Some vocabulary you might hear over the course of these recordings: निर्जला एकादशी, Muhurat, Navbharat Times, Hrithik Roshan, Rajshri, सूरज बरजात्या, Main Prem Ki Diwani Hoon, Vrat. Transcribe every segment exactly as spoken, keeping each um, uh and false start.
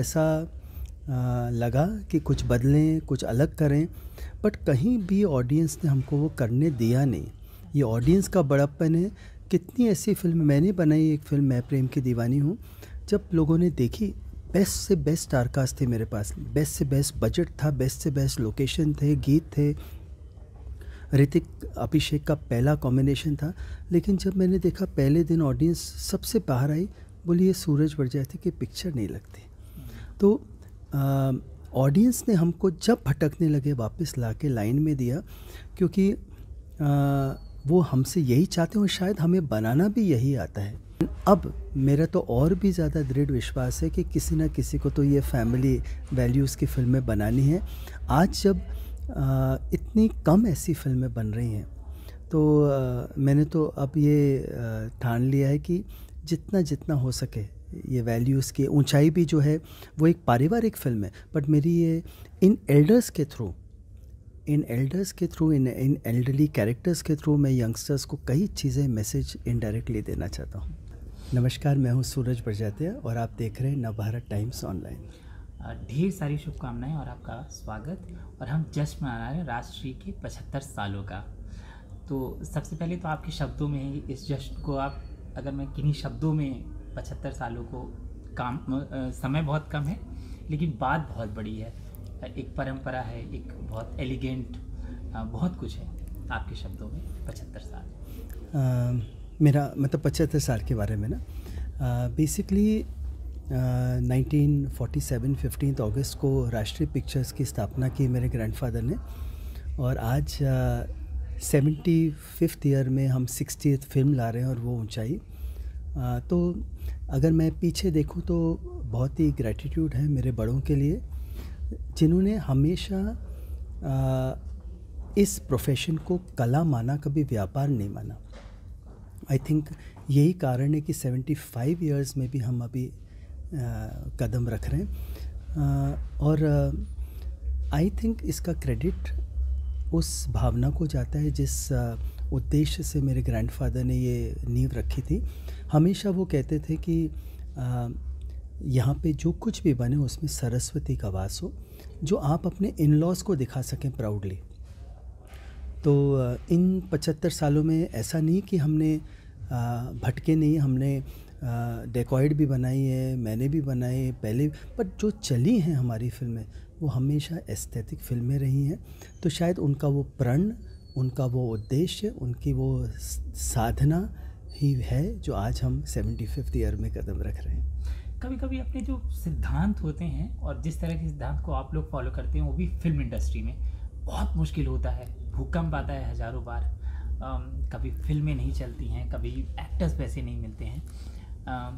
ऐसा लगा कि कुछ बदलें, कुछ अलग करें, बट कहीं भी ऑडियंस ने हमको वो करने दिया नहीं। ये ऑडियंस का बड़प्पन है। कितनी ऐसी फिल्म मैंने बनाई, एक फिल्म मैं प्रेम की दीवानी हूँ, जब लोगों ने देखी, बेस्ट से बेस्ट स्टारकास्ट थे मेरे पास, बेस्ट से बेस्ट बजट था, बेस्ट से बेस्ट लोकेशन थे, गीत थे, ऋतिक अभिषेक का पहला कॉम्बिनेशन था। लेकिन जब मैंने देखा पहले दिन ऑडियंस सबसे बाहर आई, बोली ये सूरज बरजात्या की पिक्चर नहीं लगती। तो ऑडियंस ने हमको जब भटकने लगे वापस लाके लाइन में दिया, क्योंकि आ, वो हमसे यही चाहते हैं, शायद हमें बनाना भी यही आता है। अब मेरा तो और भी ज़्यादा दृढ़ विश्वास है कि किसी ना किसी को तो ये फैमिली वैल्यूज़ की फिल्में बनानी है। आज जब आ, इतनी कम ऐसी फिल्में बन रही हैं, तो आ, मैंने तो अब ये ठान लिया है कि जितना जितना हो सके ये वैल्यूज़ की ऊंचाई भी जो है वो एक पारिवारिक फिल्म है, बट मेरी ये इन एल्डर्स के थ्रू इन एल्डर्स के थ्रू इन इन एल्डरली कैरेक्टर्स के थ्रू मैं यंगस्टर्स को कई चीज़ें मैसेज इनडायरेक्टली देना चाहता हूँ। नमस्कार, मैं हूँ सूरज बरजात्या और आप देख रहे हैं नवभारत टाइम्स ऑनलाइन। ढेर सारी शुभकामनाएं और आपका स्वागत। और हम जश्न मना रहे हैं राजश्री के पचहत्तर सालों का। तो सबसे पहले तो आपके शब्दों में इस जश्न को आप, अगर मैं किन्हीं शब्दों में, पचहत्तर सालों को काम आ, समय बहुत कम है लेकिन बात बहुत बड़ी है, एक परंपरा है, एक बहुत एलिगेंट आ, बहुत कुछ है। आपके शब्दों में पचहत्तर साल, आ, मेरा मतलब पचहत्तर साल के बारे में ना, basically nineteen forty seven fifteen अगस्त को राष्ट्रीय पिक्चर्स की स्थापना की मेरे ग्रैंडफादर ने, और आज सेवेंटी फिफ्थ ईयर में हम सिक्सटीथ फिल्म ला रहे हैं और वो ऊंचाई। तो अगर मैं पीछे देखूं तो बहुत ही ग्रैटिट्यूड है मेरे बड़ों के लिए, जिन्होंने हमेशा आ, इस प्रोफेशन को कला माना, कभी व्यापार नहीं माना। आई थिंक यही कारण है कि सेवेंटी फाइव इयर्स में भी हम अभी आ, कदम रख रहे हैं। आ, और आई थिंक इसका क्रेडिट उस भावना को जाता है जिस उद्देश्य से मेरे ग्रैंडफादर ने ये नींव रखी थी। हमेशा वो कहते थे कि यहाँ पे जो कुछ भी बने उसमें सरस्वती का वास हो, जो आप अपने इन-लॉज को दिखा सकें प्राउडली। तो इन पचहत्तर सालों में ऐसा नहीं कि हमने भटके नहीं, हमने डेकॉइड भी बनाई है, मैंने भी बनाए पहले, बट जो चली हैं हमारी फिल्में वो हमेशा एस्थेटिक फिल्में रही हैं। तो शायद उनका वो प्रण, उनका वो उद्देश्य, उनकी वो साधना ही है जो आज हम सेवेंटी फिफ्थ ईयर में कदम रख रहे हैं। कभी कभी अपने जो सिद्धांत होते हैं और जिस तरह के सिद्धांत को आप लोग फॉलो करते हैं, वो भी फिल्म इंडस्ट्री में बहुत मुश्किल होता है। भूकंप आता है हज़ारों बार, आ, कभी फिल्में नहीं चलती हैं, कभी एक्टर्स पैसे नहीं मिलते हैं। आ,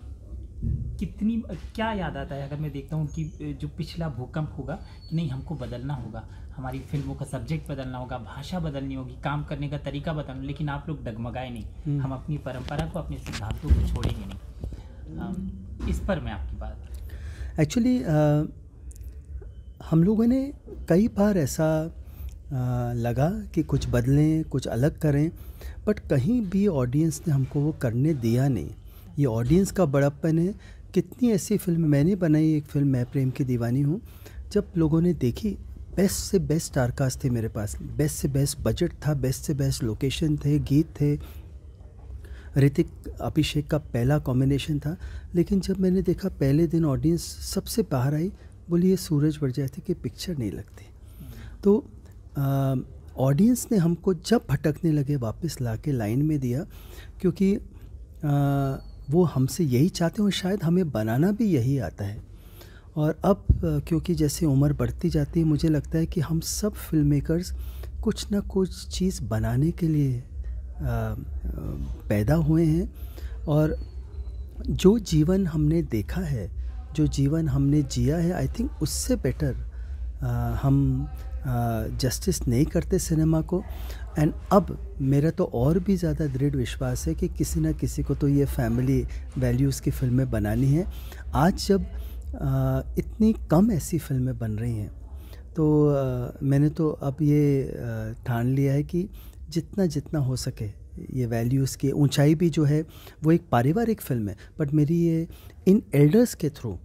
कितनी क्या याद आता है अगर मैं देखता हूँ कि जो पिछला भूकंप होगा कि नहीं, हमको बदलना होगा, हमारी फिल्मों का सब्जेक्ट बदलना होगा, भाषा बदलनी होगी, काम करने का तरीका बदलना, लेकिन आप लोग डगमगाए नहीं, हम अपनी परंपरा को, अपने सिद्धांतों को छोड़ेंगे नहीं। आ, इस पर मैं आपकी बात एक्चुअली हम लोगों ने कई बार ऐसा आ, लगा कि कुछ बदलें, कुछ अलग करें, बट कहीं भी ऑडियंस ने हमको वो करने दिया नहीं। ये ऑडियंस का बड़प्पन है। कितनी ऐसी फिल्म मैंने बनाई, एक फिल्म मैं प्रेम की दीवानी हूँ, जब लोगों ने देखी, बेस्ट से बेस्ट स्टारकास्ट थे मेरे पास, बेस्ट से बेस्ट बजट था, बेस्ट से बेस्ट लोकेशन थे, गीत थे, ऋतिक अभिषेक का पहला कॉम्बिनेशन था। लेकिन जब मैंने देखा पहले दिन ऑडियंस सबसे बाहर आई, बोली ये सूरज बरजात्या की पिक्चर नहीं लगती। तो ऑडियंस ने हमको जब भटकने लगे वापस लाके लाइन में दिया, क्योंकि आ, वो हमसे यही चाहते हैं, शायद हमें बनाना भी यही आता है। और अब क्योंकि जैसे उम्र बढ़ती जाती है, मुझे लगता है कि हम सब फिल्म मेकर्स कुछ ना कुछ चीज़ बनाने के लिए आ, पैदा हुए हैं। और जो जीवन हमने देखा है, जो जीवन हमने जिया है, आई थिंक उससे बेटर आ, हम जस्टिस uh, नहीं करते सिनेमा को। एंड अब मेरा तो और भी ज़्यादा दृढ़ विश्वास है कि किसी ना किसी को तो ये फैमिली वैल्यूज़ की फिल्में बनानी है। आज जब uh, इतनी कम ऐसी फिल्में बन रही हैं, तो uh, मैंने तो अब ये uh, ठान लिया है कि जितना जितना हो सके ये वैल्यूज़ की ऊंचाई भी जो है वो एक पारिवारिक फिल्म है, बट मेरी ये इन एल्डर्स के थ्रू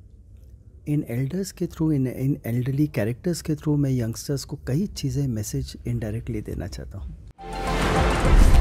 इन एल्डर्स के थ्रू, इन इन एल्डरली कैरेक्टर्स के थ्रू मैं यंगस्टर्स को कई चीज़ें मैसेज इनडायरेक्टली देना चाहता हूँ।